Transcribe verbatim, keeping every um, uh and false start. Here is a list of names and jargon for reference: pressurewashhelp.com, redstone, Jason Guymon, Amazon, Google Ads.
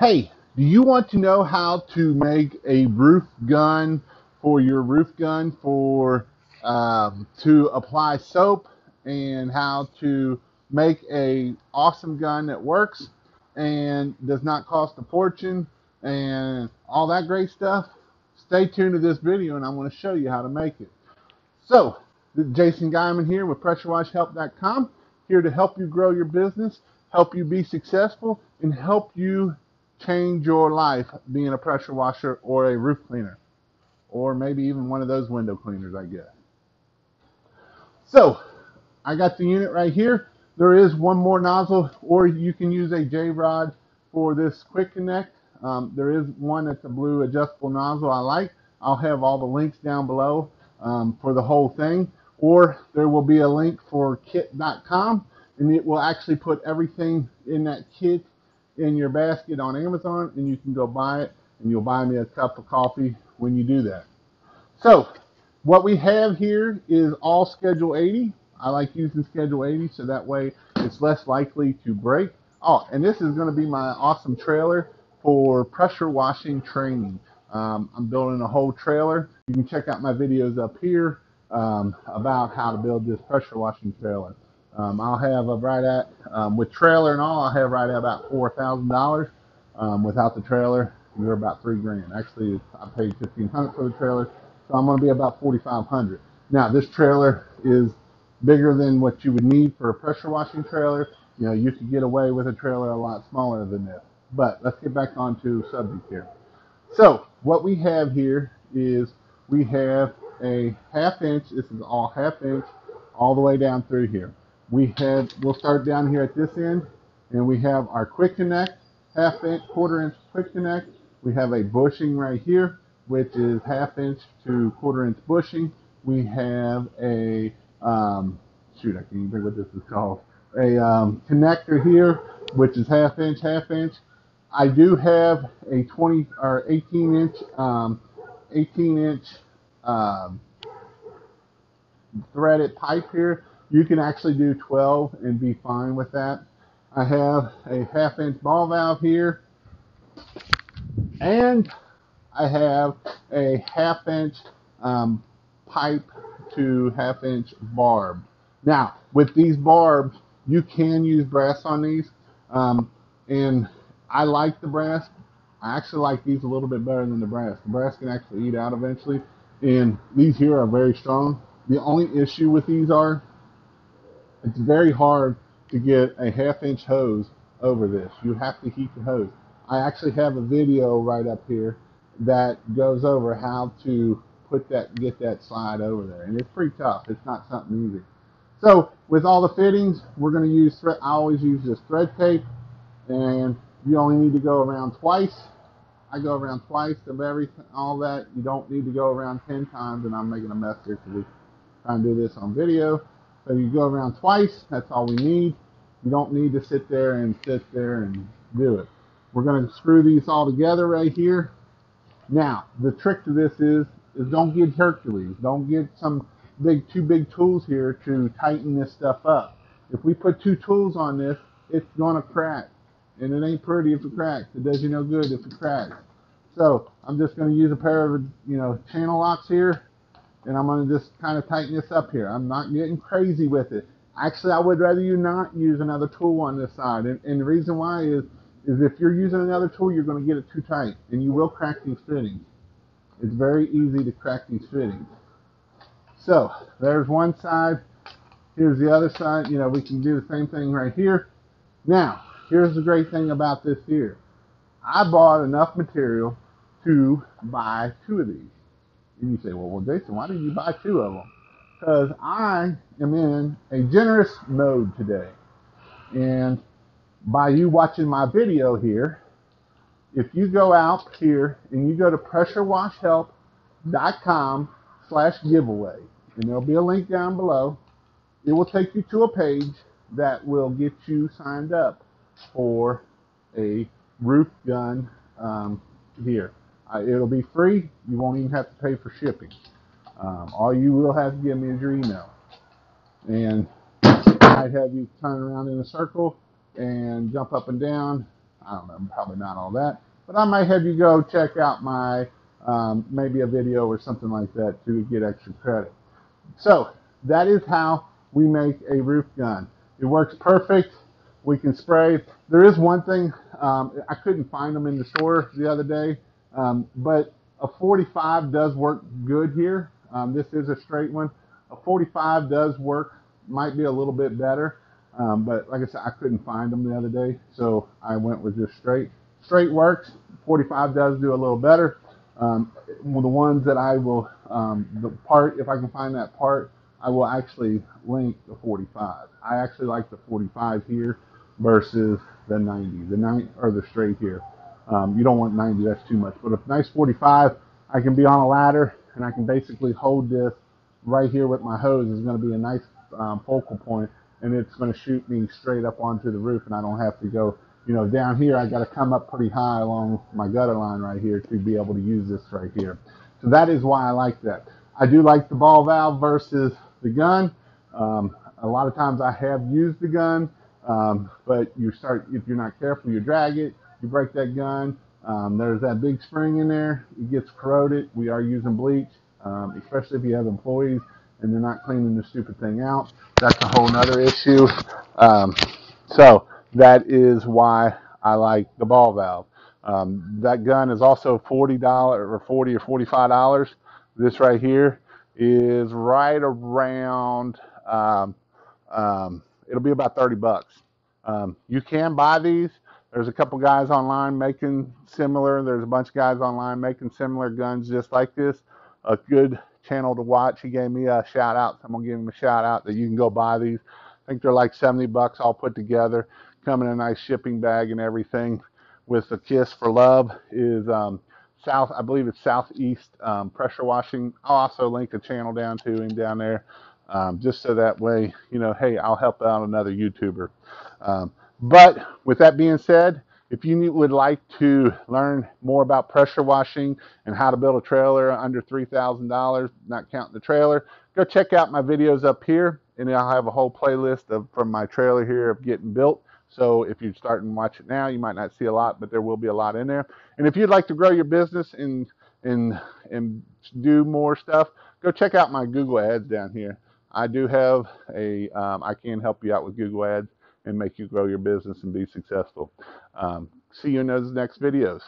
Hey, do you want to know how to make a roof gun for your roof gun for um, to apply soap, and how to make a awesome gun that works and does not cost a fortune and all that great stuff? Stay tuned to this video and I'm going to show you how to make it. So, Jason Guymon here with pressure wash help dot com, here to help you grow your business, help you be successful, and help you change your life being a pressure washer or a roof cleaner, or maybe even one of those window cleaners, I guess. So, I got the unit right here. There is one more nozzle, or you can use a J-Rod for this quick connect. Um, there is one that's a blue adjustable nozzle I like. I'll have all the links down below um, for the whole thing, or there will be a link for kit dot com, and it will actually put everything in that kit in your basket on Amazon, and you can go buy it, and you'll buy me a cup of coffee when you do that. So what we have here is all schedule eighty. I like using schedule eighty, so that way it's less likely to break. Oh, and this is going to be my awesome trailer for pressure washing training. Um, I'm building a whole trailer. You can check out my videos up here um, about how to build this pressure washing trailer. Um, I'll have a right at, um, with trailer and all, I'll have right at about four thousand dollars. Um, without the trailer, we're about three grand. Actually, I paid fifteen hundred dollars for the trailer, so I'm going to be about forty-five hundred dollars. Now, this trailer is bigger than what you would need for a pressure washing trailer. You know, you could get away with a trailer a lot smaller than this. But let's get back onto subject here. So what we have here is we have a half inch. This is all half inch all the way down through here. We have, we'll start down here at this end, and we have our quick connect, half inch, quarter inch quick connect. We have a bushing right here, which is half inch to quarter inch bushing. We have a, um, shoot, I can't even think what this is called, a um, connector here, which is half inch, half inch. I do have a twenty or eighteen inch, um, eighteen inch um, threaded pipe here. You can actually do twelve and be fine with that. I have a half inch ball valve here, and I have a half inch um, pipe to half inch barb. Now, with these barbs, you can use brass on these, um, and I like the brass. I actually like these a little bit better than the brass. The brass can actually eat out eventually, and these here are very strong. The only issue with these are it's very hard to get a half inch hose over this. You have to heat the hose. I actually have a video right up here that goes over how to put that, get that slide over there, and it's pretty tough. It's not something easy. So with all the fittings, we're going to use thread. I always use this thread tape, and you only need to go around twice. I go around twice of everything, all that. You don't need to go around ten times, and I'm making a mess here because we're trying to do this on video. So you go around twice, that's all we need. You don't need to sit there and sit there and do it. We're going to screw these all together right here. Now, the trick to this is, is don't get Hercules. Don't get some big, two big tools here to tighten this stuff up. If we put two tools on this, it's going to crack. And it ain't pretty if it cracks. It does you no good if it cracks. So I'm just going to use a pair of, you know, channel locks here. And I'm going to just kind of tighten this up here. I'm not getting crazy with it. Actually, I would rather you not use another tool on this side. And, and the reason why is, is if you're using another tool, you're going to get it too tight. And you will crack these fittings. It's very easy to crack these fittings. So there's one side. Here's the other side. You know, we can do the same thing right here. Now, here's the great thing about this here. I bought enough material to buy two of these. And you say, well, well, Jason, why did you buy two of them? Because I am in a generous mode today. And by you watching my video here, if you go out here and you go to pressure wash help dot com slash giveaway, and there'll be a link down below, it will take you to a page that will get you signed up for a roof gun um, here. Uh, it'll be free. You won't even have to pay for shipping. Um, all you will have to give me is your email. And I'd have you turn around in a circle and jump up and down I don't know, probably not all that. But I might have you go check out my, um, maybe a video or something like that to get extra credit. So that is how we make a roof gun. It works perfect. We can spray. There is one thing, um, I couldn't find them in the store the other day, um, but a forty-five does work good here. Um, this is a straight one. A forty-five does work, might be a little bit better, um, but like I said, I couldn't find them the other day, so I went with just straight. Straight works, forty-five does do a little better. Um, the ones that I will, um, the part, if I can find that part, I will actually link the forty-five. I actually like the forty-five here versus the ninety, the ninety or the straight here. Um, you don't want ninety, that's too much. But a nice forty-five, I can be on a ladder and I can basically hold this right here with my hose. Is going to be a nice um, focal point, and it's going to shoot me straight up onto the roof, and I don't have to go, you know, down here. I got to come up pretty high along my gutter line right here to be able to use this right here. So that is why I like that. I do like the ball valve versus the gun. Um, a lot of times I have used the gun, um, but you start, if you're not careful, you drag it, you break that gun. Um, there's that big spring in there. It gets corroded. We are using bleach. Um, especially if you have employees and they're not cleaning the stupid thing out. That's a whole nother issue. Um, so that is why I like the ball valve. Um, that gun is also forty dollars or forty dollars or forty-five dollars. This right here is right around, um, um, it'll be about thirty bucks. Um, you can buy these. There's a couple guys online making similar. There's a bunch of guys online making similar guns just like this. A good channel to watch. He gave me a shout out. So I'm gonna give him a shout out that you can go buy these. I think they're like seventy bucks all put together. Come in a nice shipping bag and everything. With the Kiss for Love is um, South. I believe it's Southeast um, Pressure Washing. I'll also link a channel down to him down there, um, just so that way, you know, hey, I'll help out another YouTuber. Um, but with that being said, if you would like to learn more about pressure washing and how to build a trailer under three thousand dollars, not counting the trailer, go check out my videos up here, and I'll have a whole playlist of, from my trailer here of getting built. So if you start and watch it now, you might not see a lot, but there will be a lot in there. And if you'd like to grow your business and, and, and do more stuff, go check out my Google Ads down here. I do have a, um, I can help you out with Google Ads and make you grow your business and be successful. Um, see you in those next videos.